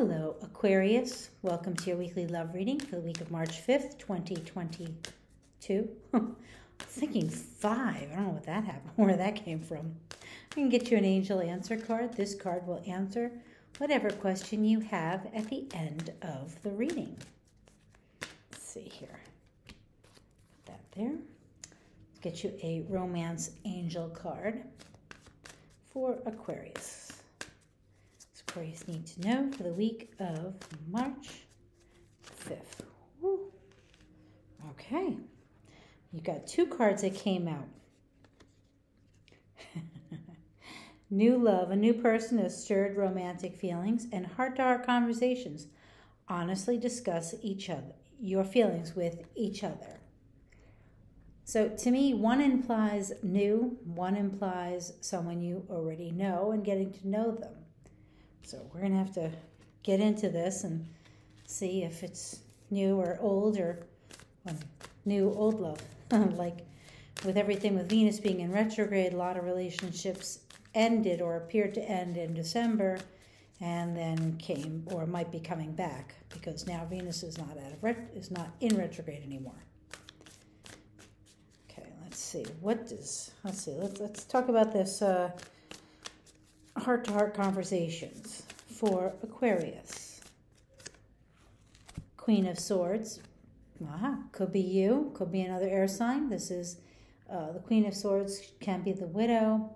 Hello, Aquarius. Welcome to your weekly love reading for the week of March 5th, 2022. I'm thinking 5. I don't know what that happened, where that came from. I can get you an angel answer card. This card will answer whatever question you have at the end of the reading. Let's see here. Put that there. Get you a romance angel card for Aquarius. Aquarius need to know for the week of March 5th. Woo. Okay, you got 2 cards that came out. New love, a new person has stirred romantic feelings and heart-to-heart conversations. Honestly discuss your feelings with each other. So to me, one implies new, one implies someone you already know and getting to know them. So we're going to have to get into this and see if it's new or old, or new old love. Like with everything with Venus being in retrograde, a lot of relationships ended or appeared to end in December and then came or might be coming back, because now Venus is not in retrograde anymore. Okay, let's see. What does, let's talk about this heart-to-heart conversations for Aquarius. Queen of Swords. Could be you. Could be another air sign. This is the Queen of Swords can be the widow.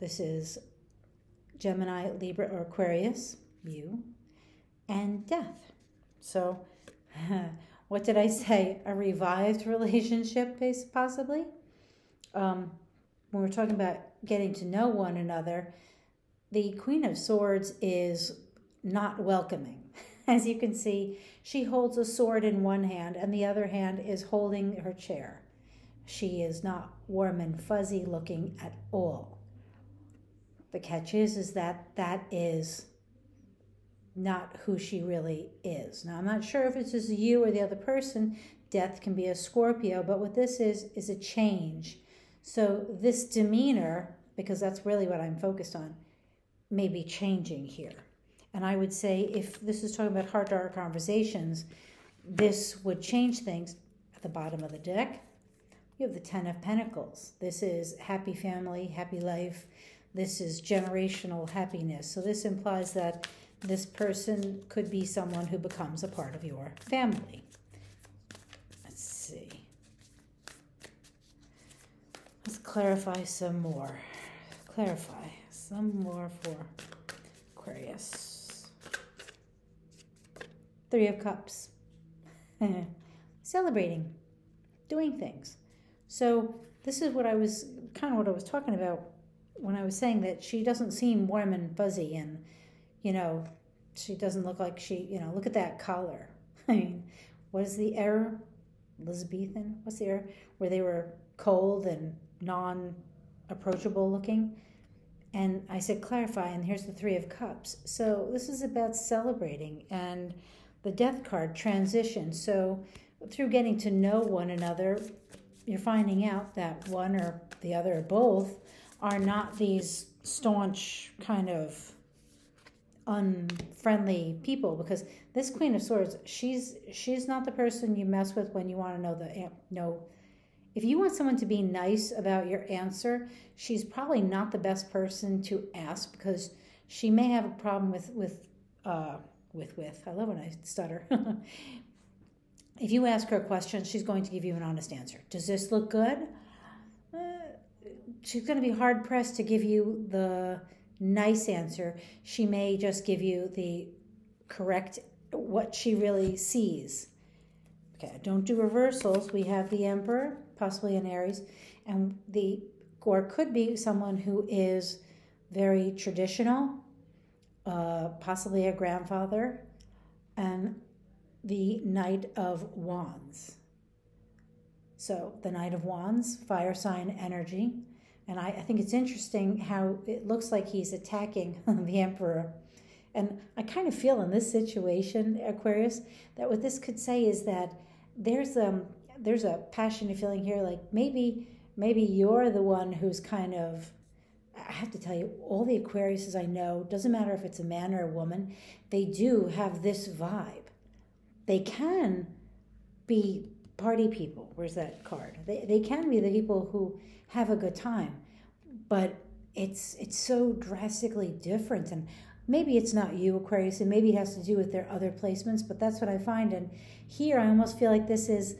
This is Gemini, Libra, or Aquarius. You. And death. So, what did I say? A revived relationship, possibly? When we're talking about getting to know one another, the Queen of Swords is not welcoming. As you can see, she holds a sword in one hand and the other hand is holding her chair. She is not warm and fuzzy looking at all. The catch is that that is not who she really is. Now, I'm not sure if it's just you or the other person. Death can be a Scorpio, but what this is a change. So this demeanor, because that's really what I'm focused on, may be changing here. And I would say if this is talking about heart-to-heart conversations, this would change things. At the bottom of the deck, you have the 10 of Pentacles. This is happy family, happy life. This is generational happiness. So this implies that this person could be someone who becomes a part of your family. Let's see. Let's clarify some more. Clarify some more for Aquarius. 3 of Cups. Celebrating. Doing things. So this is what I was, what I was talking about when I was saying that she doesn't seem warm and fuzzy, and, you know, she doesn't look like she, you know, look at that collar. I mean, what is the error? Elizabethan? What's the error? Where they were cold and non-approachable looking. And I said clarify, and here's the 3 of Cups. So this is about celebrating, and the death card, transition. So through getting to know one another, you're finding out that one or the other or both are not these staunch kind of unfriendly people, because this Queen of Swords, she's not the person you mess with when you want to know the If you want someone to be nice about your answer, she's probably not the best person to ask, because she may have a problem with. I love when I stutter. If you ask her a question, she's going to give you an honest answer. Does this look good? She's going to be hard-pressed to give you the nice answer. She may just give you the correct, what she really sees. Okay, don't do reversals. We have the Emperor, possibly an Aries, and or could be someone who is very traditional, possibly a grandfather, and the Knight of Wands. So the Knight of Wands, fire sign energy, and I think it's interesting how it looks like he's attacking the Emperor. And I kind of feel in this situation, Aquarius, that what this could say is that there's a passionate feeling here, like maybe you're the one who's kind of I have to tell you, all the Aquariuses I know, doesn't matter if it's a man or a woman, they do have this vibe. They can be party people. Where's that card? They can be the people who have a good time, but it's so drastically different. And maybe it's not you, Aquarius, and maybe it has to do with their other placements, but that's what I find. And here I almost feel like this is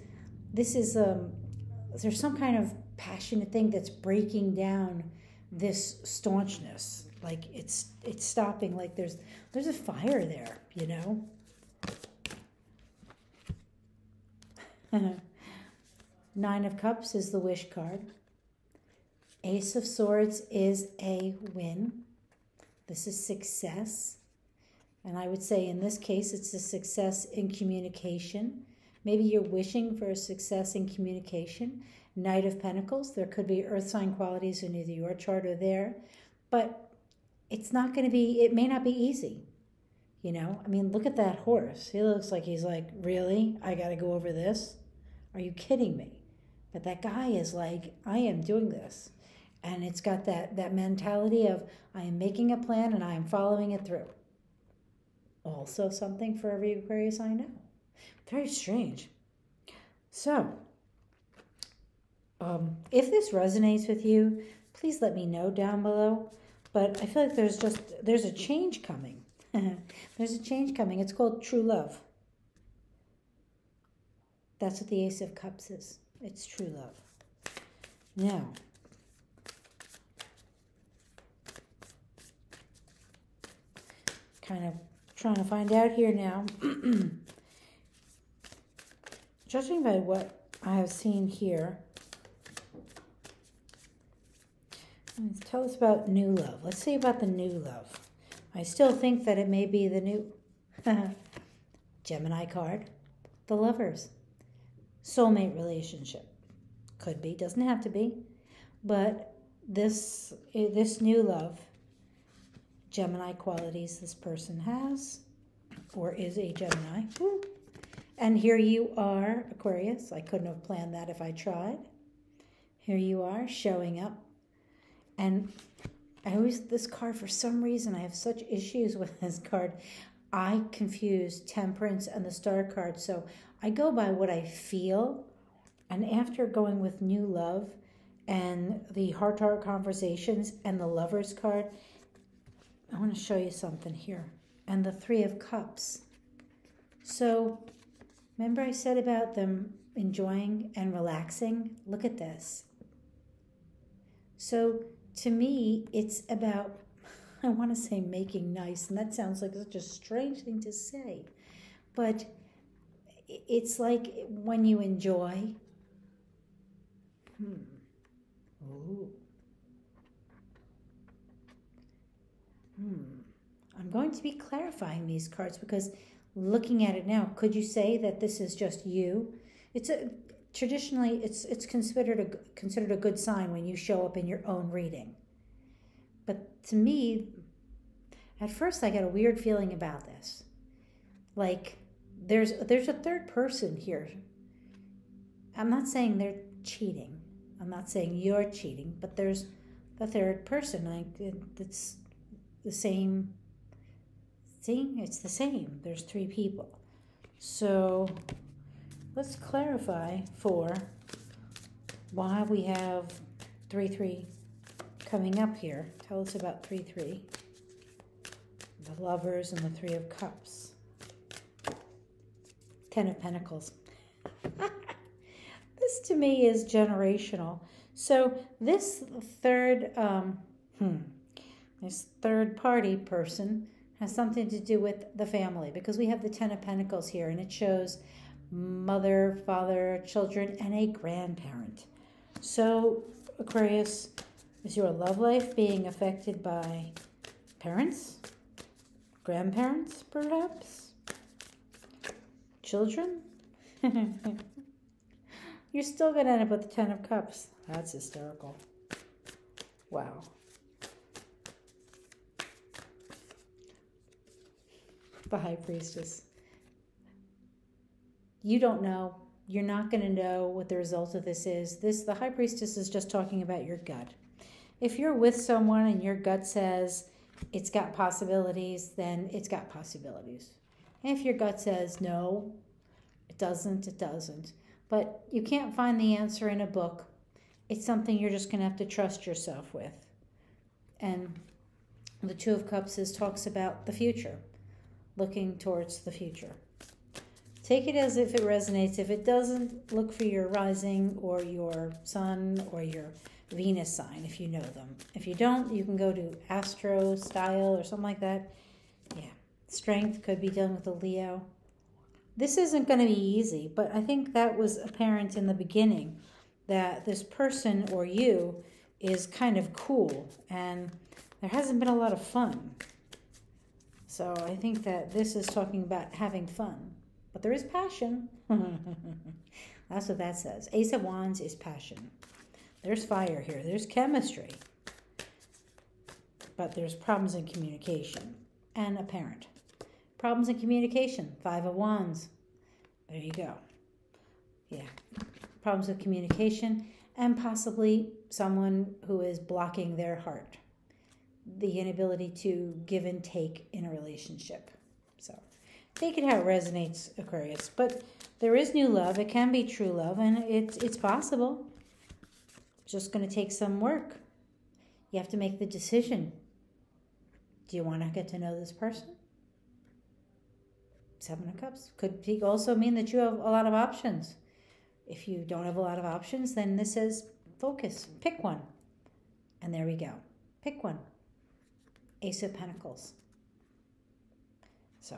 there's some kind of passionate thing that's breaking down this staunchness. Like it's stopping, like there's a fire there, you know? Nine of Cups is the wish card. Ace of Swords is a win. This is success. And I would say in this case, it's a success in communication. Maybe you're wishing for a success in communication. Knight of Pentacles, there could be earth sign qualities in either your chart or there, but it's not going to be, it may not be easy. You know, I mean, look at that horse. He looks like he's like, really? I got to go over this? Are you kidding me? But that guy is like, I am doing this. And it's got that mentality of, I am making a plan and I am following it through. Also something for every Aquarius I know. Very strange. So, if this resonates with you, please let me know down below. But I feel like there's a change coming. There's a change coming. It's called true love. That's what the Ace of Cups is. It's true love. Now, kind of trying to find out here now. Judging by what I have seen here, tell us about new love. Let's see about the new love. I still think that it may be the new Gemini card, the Lovers. Soulmate relationship. Could be, doesn't have to be. But this new love, Gemini qualities this person has, or is a Gemini. And here you are, Aquarius. I couldn't have planned that if I tried. Here you are, showing up. And this card, for some reason, I have such issues with this card. I confuse Temperance and the Star card. So I go by what I feel. And after going with new love and the heart-to-heart conversations and the Lovers card, I want to show you something here. And the Three of Cups. So remember I said about them enjoying and relaxing? Look at this. So to me, it's about, I want to say making nice, and that sounds like such a strange thing to say, but it's like when you enjoy. Ooh. I'm going to be clarifying these cards because looking at it now, could you say that this is just you? Traditionally, it's considered a good sign when you show up in your own reading. But to me, at first I got a weird feeling about this. Like there's a third person here. I'm not saying they're cheating. I'm not saying you're cheating, but there's a third person. It's the same. See, it's the same. There's three people. So let's clarify for why we have 3-3 coming up here. Tell us about 3-3, the Lovers and the Three of Cups. Ten of Pentacles. This to me is generational. So this third party person has something to do with the family, because we have the Ten of Pentacles here, and it shows mother, father, children, and a grandparent. So, Aquarius, is your love life being affected by parents, grandparents, perhaps, children? You're still going to end up with the Ten of Cups. That's hysterical. Wow. The High Priestess. You don't know. You're not going to know what the result of this is. The High Priestess is just talking about your gut. If you're with someone and your gut says it's got possibilities, then it's got possibilities. And if your gut says no, it doesn't, it doesn't. But you can't find the answer in a book. It's something you're just going to have to trust yourself with. And the Two of Cups talks about the future, looking towards the future. Take it as if it resonates. If it doesn't, look for your rising or your sun or your Venus sign if you know them. If you don't, you can go to Astro Style or something like that. Yeah, strength could be done with a Leo. This isn't going to be easy, but I think that was apparent in the beginning, that this person or you is kind of cool and there hasn't been a lot of fun. So I think that this is talking about having fun, but there is passion. That's what that says. Ace of Wands is passion. There's fire here. There's chemistry. But there's problems in communication and a parent. Problems in communication. Five of Wands. There you go. Yeah. Problems with communication and possibly someone who is blocking their heart. The inability to give and take in a relationship. So take it how it resonates, Aquarius. But there is new love. It can be true love, and it's possible. Just going to take some work. You have to make the decision. Do you want to get to know this person? Seven of Cups could also mean that you have a lot of options. If you don't have a lot of options, then this says focus, pick one. And there we go, pick one. Ace of Pentacles. So,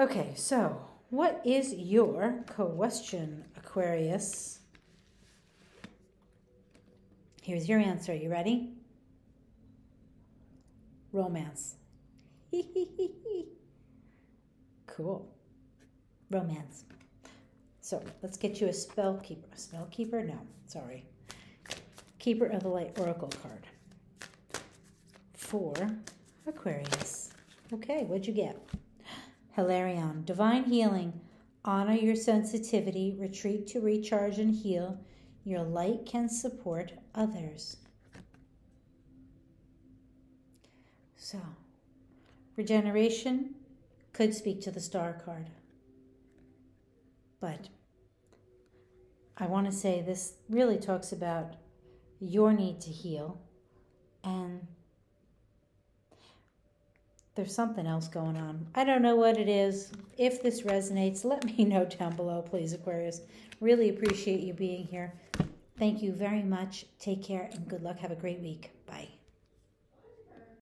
okay, so what is your question, Aquarius? Here's your answer. You ready? Romance. Cool. Romance. So let's get you a spell keeper. Spell keeper? No, sorry. Keeper of the Light Oracle card for Aquarius. Okay, what'd you get? Hilarion. Divine healing. Honor your sensitivity. Retreat to recharge and heal. Your light can support others. So, regeneration could speak to the star card. But I want to say this really talks about your need to heal. And there's something else going on. I don't know what it is. If this resonates, let me know down below, please, Aquarius. Really appreciate you being here. Thank you very much. Take care and good luck. Have a great week. Bye.